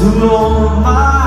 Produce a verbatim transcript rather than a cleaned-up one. to all my